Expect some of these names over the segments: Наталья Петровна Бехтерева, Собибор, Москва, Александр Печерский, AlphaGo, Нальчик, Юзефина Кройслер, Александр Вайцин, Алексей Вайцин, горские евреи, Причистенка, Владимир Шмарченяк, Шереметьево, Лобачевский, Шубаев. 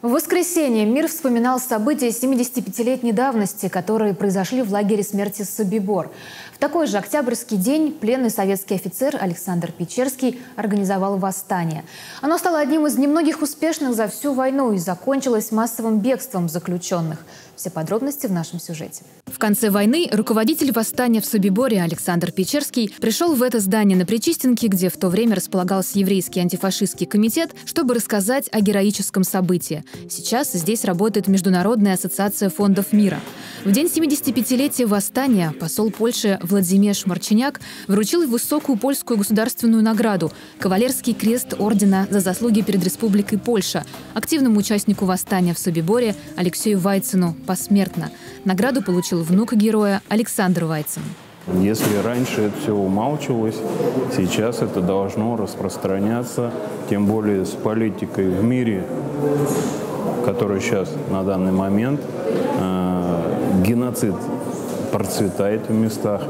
В воскресенье мир вспоминал события 75-летней давности, которые произошли в лагере смерти Собибор. В такой же октябрьский день пленный советский офицер Александр Печерский организовал восстание. Оно стало одним из немногих успешных за всю войну и закончилось массовым бегством заключенных. Все подробности в нашем сюжете. В конце войны руководитель восстания в Собиборе Александр Печерский пришел в это здание на Причистенке, где в то время располагался еврейский антифашистский комитет, чтобы рассказать о героическом событии. Сейчас здесь работает Международная ассоциация фондов мира. В день 75-летия восстания посол Польши Владимир Шмарченяк вручил высокую польскую государственную награду – кавалерский крест ордена за заслуги перед Республикой Польша, активному участнику восстания в Собиборе Алексею Вайцину посмертно. Награду получил внук героя Александр Вайцин. Если раньше это все умалчивалось, сейчас это должно распространяться, тем более с политикой в мире, которая сейчас на данный момент геноцид процветает в местах.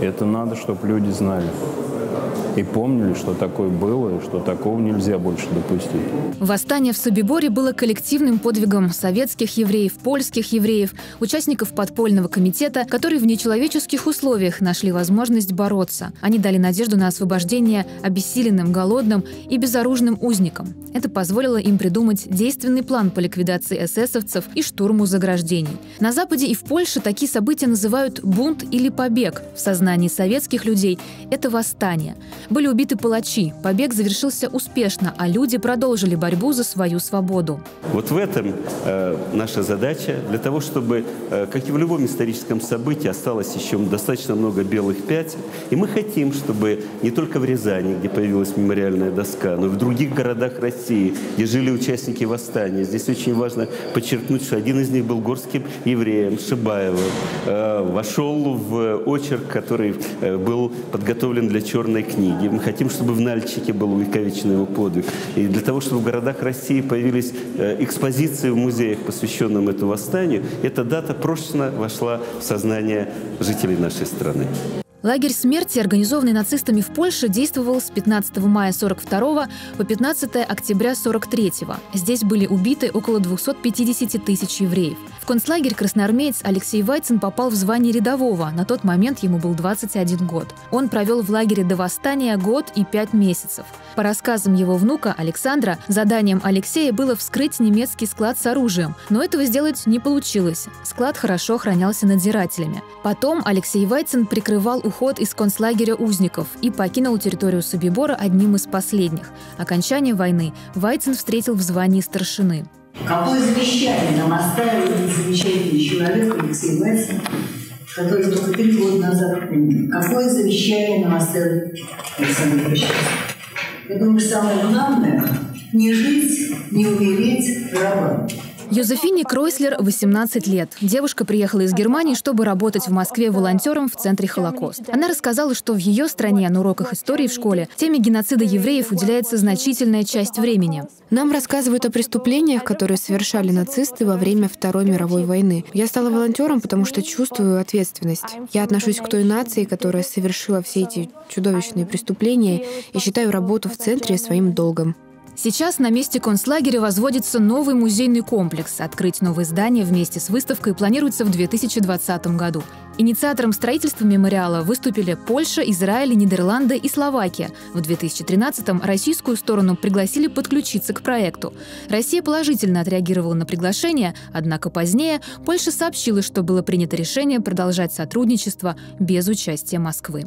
Это надо, чтобы люди знали и помнили, что такое было, и что такого нельзя больше допустить. Восстание в Собиборе было коллективным подвигом советских евреев, польских евреев, участников подпольного комитета, которые в нечеловеческих условиях нашли возможность бороться. Они дали надежду на освобождение обессиленным, голодным и безоружным узникам. Это позволило им придумать действенный план по ликвидации эсэсовцев и штурму заграждений. На Западе и в Польше такие события называют бунт или побег. В сознании советских людей это восстание. Были убиты палачи, побег завершился успешно, а люди продолжили борьбу за свою свободу. Вот в этом наша задача, для того, чтобы, как и в любом историческом событии, осталось еще достаточно много белых пятен. И мы хотим, чтобы не только в Рязани, где появилась мемориальная доска, но и в других городах России, где жили участники восстания. Здесь очень важно подчеркнуть, что один из них был горским евреем, Шубаевым, вошел в очерк, который был подготовлен для «Черной книги». Мы хотим, чтобы в Нальчике был увековечен его подвиг. И для того, чтобы в городах России появились экспозиции в музеях, посвященных этому восстанию, эта дата прочно вошла в сознание жителей нашей страны. Лагерь смерти, организованный нацистами в Польше, действовал с 15 мая 1942 по 15 октября 1943. Здесь были убиты около 250 тысяч евреев. В концлагерь красноармеец Алексей Вайцин попал в звание рядового. На тот момент ему был 21 год. Он провел в лагере до восстания год и 5 месяцев. По рассказам его внука Александра, заданием Алексея было вскрыть немецкий склад с оружием, но этого сделать не получилось. Склад хорошо охранялся надзирателями. Потом Алексей Вайцин прикрывал уход из концлагеря узников и покинул территорию Собибора одним из последних. Окончание войны Вайцин встретил в звании старшины. Какое завещание нам оставил этот замечательный человек Алексей Вайцин, который только 3 года назад умер. Какое завещание нам оставил Александр Печерский? Я думаю, самое главное – не жить, не умереть, работать. Юзефине Кройслер 18 лет. Девушка приехала из Германии, чтобы работать в Москве волонтером в Центре Холокост. Она рассказала, что в ее стране на уроках истории в школе теме геноцида евреев уделяется значительная часть времени. Нам рассказывают о преступлениях, которые совершали нацисты во время Второй мировой войны. Я стала волонтером, потому что чувствую ответственность. Я отношусь к той нации, которая совершила все эти чудовищные преступления, и считаю работу в Центре своим долгом. Сейчас на месте концлагеря возводится новый музейный комплекс. Открыть новое здание вместе с выставкой планируется в 2020 году. Инициатором строительства мемориала выступили Польша, Израиль, Нидерланды и Словакия. В 2013-м российскую сторону пригласили подключиться к проекту. Россия положительно отреагировала на приглашение, однако позднее Польша сообщила, что было принято решение продолжать сотрудничество без участия Москвы.